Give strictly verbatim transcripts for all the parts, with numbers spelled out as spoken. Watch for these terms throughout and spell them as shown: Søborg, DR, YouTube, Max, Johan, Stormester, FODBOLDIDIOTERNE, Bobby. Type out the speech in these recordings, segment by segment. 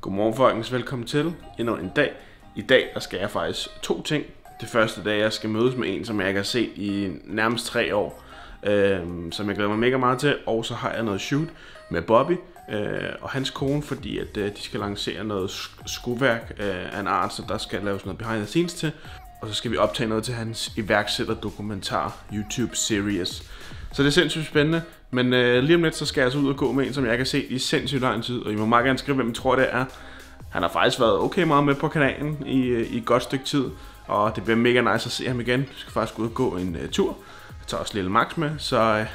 Godmorgen folkens, velkommen til endnu en dag. I dag der skal jeg faktisk to ting. Det første dag jeg skal mødes med en, som jeg ikke har set i nærmest tre år, øh, som jeg glæder mig mega meget til. Og så har jeg noget shoot med Bobby øh, og hans kone, fordi at, øh, de skal lancere noget skuværk øh, af en art, så der skal laves noget behind the scenes til. Og så skal vi optage noget til hans iværksætterdokumentar YouTube series. Så det er sindssygt spændende, men øh, lige om lidt så skal jeg så ud og gå med en, som jeg kan se i sindssygt lang tid, og I må meget gerne skrive, hvem I tror det er. Han har faktisk været okay meget med på kanalen i, i et godt stykke tid, og det bliver mega nice at se ham igen. Vi skal faktisk ud og gå en øh, tur. Jeg tager også lille Max med, så øh,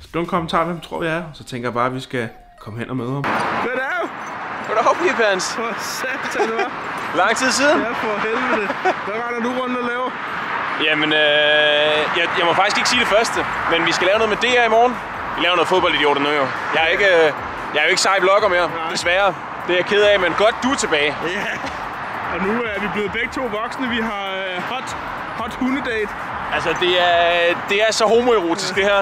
skriv en kommentar, hvem tror jeg er, og så tænker jeg bare, at vi skal komme hen og møde ham. Goddag! Goddag, pigepans! For satan, du var! Lang tid siden! Ja, for helvede! Hvad var der nu rundt at lave? Jamen, øh, jeg, jeg må faktisk ikke sige det første, men vi skal lave noget med D R i morgen. Vi laver noget fodboldidioter nu jo. Jeg er, ikke, øh, jeg er jo ikke sej vlogger mere, nej, desværre. Det er jeg ked af, men godt du er tilbage. Ja, og nu er vi blevet begge to voksne. Vi har øh, hot, hot hundedate. Altså, det er, det er så homoerotisk det her.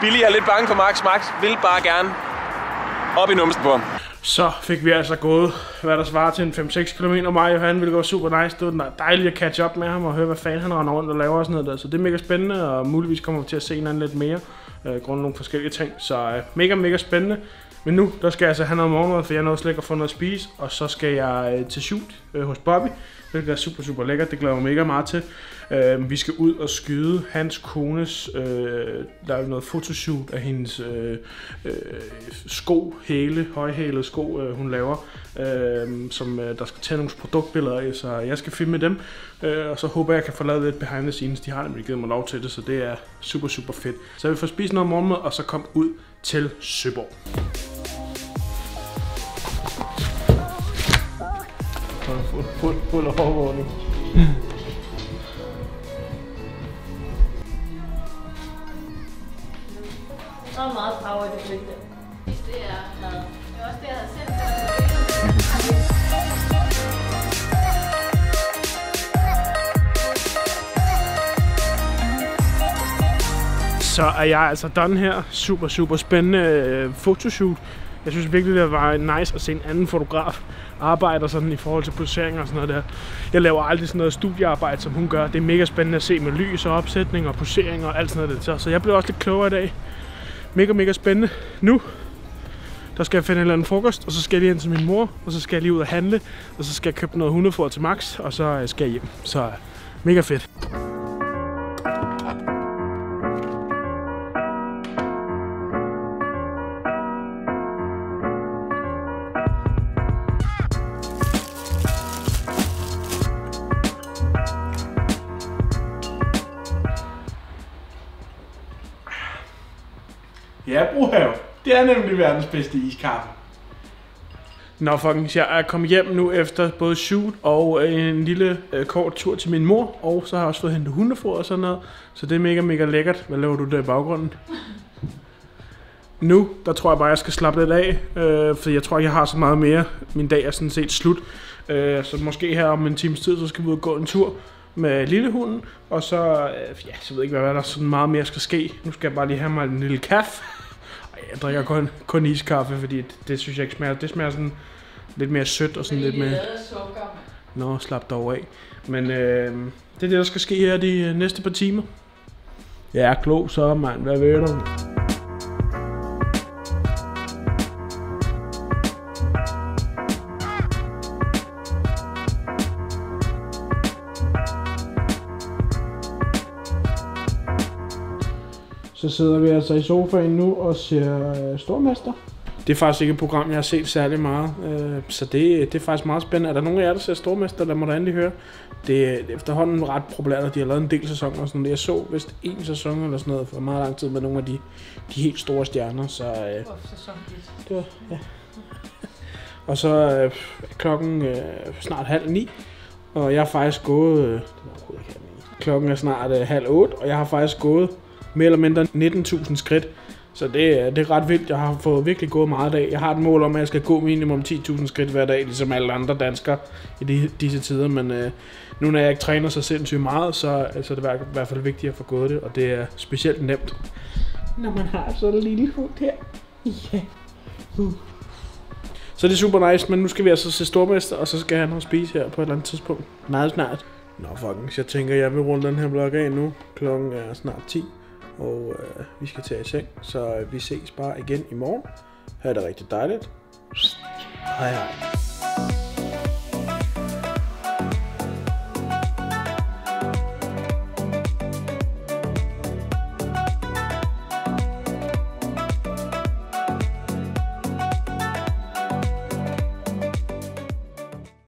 Billy er lidt bange for Max. Max vil bare gerne op i numsen på ham. Så fik vi altså gået, hvad der svarer til en fem seks kilometer. Mig og Johan ville gå super nice. Det var dejligt at catch up med ham og høre, hvad fanden han render rundt og laver og sådan noget der. Så det er mega spændende, og muligvis kommer vi til at se hinanden lidt mere. Øh, grundet nogle forskellige ting. Så øh, mega, mega spændende. Men nu, der skal jeg altså have noget morgenmad, for jeg nåede slet ikke at få noget at spise. Og så skal jeg øh, til shoot øh, hos Bobby, hvilket er super, super lækkert. Det glæder jeg mig mega meget til. Øh, vi skal ud og skyde hans kones, øh, der er noget fotoshoot af hendes øh, øh, sko, hæle, højhælede sko, øh, hun laver. Øh, som øh, der skal tage nogle produktbilleder af, så jeg skal filme dem. Øh, og så håber jeg, jeg kan få lavet lidt behind the scenes. De har nemlig givet mig lov til det, så det er super, super fedt. Så vi får spist noget morgenmad, og så kom ud til Søborg. Fuld, fuld overvågning. Så meget power i det flygte. Det er havde. Det er også det, jeg havde selv. Så er jeg altså done her. Super, super spændende fotoshoot. Jeg synes virkelig, det var nice at se en anden fotograf arbejde sådan i forhold til posering og sådan noget der. Jeg laver aldrig sådan noget studiearbejde, som hun gør. Det er mega spændende at se med lys og opsætning og posering og alt sådan noget der. Så jeg blev også lidt klogere i dag. Mega, mega spændende. Nu, der skal jeg finde en eller anden frokost, og så skal jeg lige ind til min mor, og så skal jeg lige ud og handle, og så skal jeg købe noget hundefoder til Max, og så skal jeg hjem. Så mega fedt. Ja, Brohave. Det er nemlig verdens bedste iskaffe. Nå folkens, jeg er kommet hjem nu efter både shoot og en lille øh, kort tur til min mor. Og så har jeg også fået hentet hundefoder og sådan noget. Så det er mega, mega lækkert. Hvad laver du der i baggrunden? Nu, der tror jeg bare, jeg skal slappe lidt af. Øh, for jeg tror ikke, jeg har så meget mere. Min dag er sådan set slut. Øh, så måske her om en times tid, så skal vi ud og gå en tur med lillehunden, og så, ja, så ved jeg ikke, hvad der så meget mere skal ske. Nu skal jeg bare lige have mig en lille kaffe. Ej, jeg drikker kun, kun iskaffe, fordi det, det synes jeg ikke smager. Det smager sådan lidt mere sødt og sådan lidt mere... Nå, slap dig over af. Men øh, det er det, der skal ske her de næste par timer. Jeg er klog så, mand. Hvad ved du? Så sidder vi altså i sofaen nu og ser øh, Stormester. Det er faktisk ikke et program, jeg har set særlig meget, øh, så det, det er faktisk meget spændende. Er der nogen af jer, der ser Stormester? Lad mig da endelig høre. Det er efterhånden ret populært, og de har lavet en del sæsoner og sådan noget. Jeg så vist én sæson eller sådan noget for meget lang tid med nogle af de, de helt store stjerner. Så, øh, det var, ja. Og så øh, klokken øh, snart halv ni, og jeg har faktisk gået... Øh, klokken er snart øh, halv otte, og jeg har faktisk gået... mere eller mindre nitten tusind skridt. Så det, det er ret vildt. Jeg har fået virkelig gået meget i dag. Jeg har et mål om, at jeg skal gå minimum ti tusind skridt hver dag, ligesom alle andre danskere i de, disse tider. Men øh, nu når jeg ikke træner så sindssygt meget, så altså, det er det i hvert fald vigtigt at få gået det. Og det er specielt nemt, når man har sådan en lille hund her. Ja. Yeah. Uh. Så det er super nice, men nu skal vi altså se Stormester, og så skal han have spise her på et eller andet tidspunkt. Meget snart. Nå fucking, jeg tænker, jeg vil runde den her vlog af nu. Klokken er snart ti, og øh, vi skal tage i seng. Så vi ses bare igen i morgen. Ha' det rigtig dejligt. Hej hej.